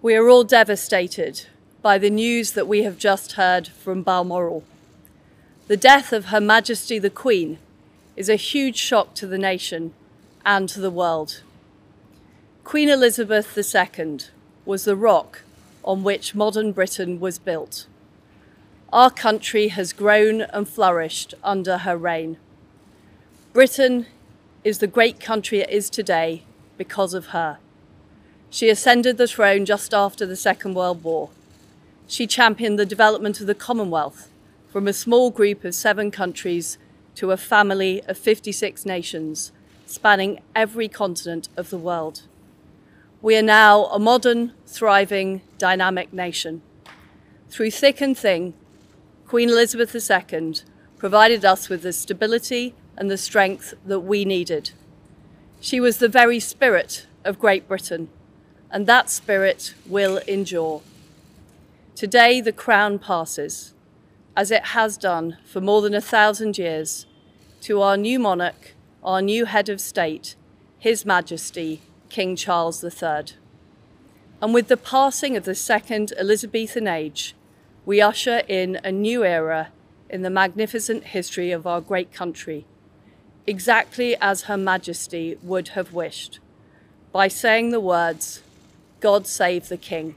We are all devastated by the news that we have just heard from Balmoral. The death of Her Majesty the Queen is a huge shock to the nation and to the world. Queen Elizabeth II was the rock on which modern Britain was built. Our country has grown and flourished under her reign. Britain is the great country it is today because of her. She ascended the throne just after the Second World War. She championed the development of the Commonwealth from a small group of 7 countries to a family of 56 nations, spanning every continent of the world. We are now a modern, thriving, dynamic nation. Through thick and thin, Queen Elizabeth II provided us with the stability and the strength that we needed. She was the very spirit of Great Britain, and that spirit will endure. Today, the crown passes, as it has done for more than 1,000 years, to our new monarch, our new head of state, His Majesty, King Charles III. And with the passing of the second Elizabethan age, we usher in a new era in the magnificent history of our great country, exactly as Her Majesty would have wished, by saying the words, "God save the King."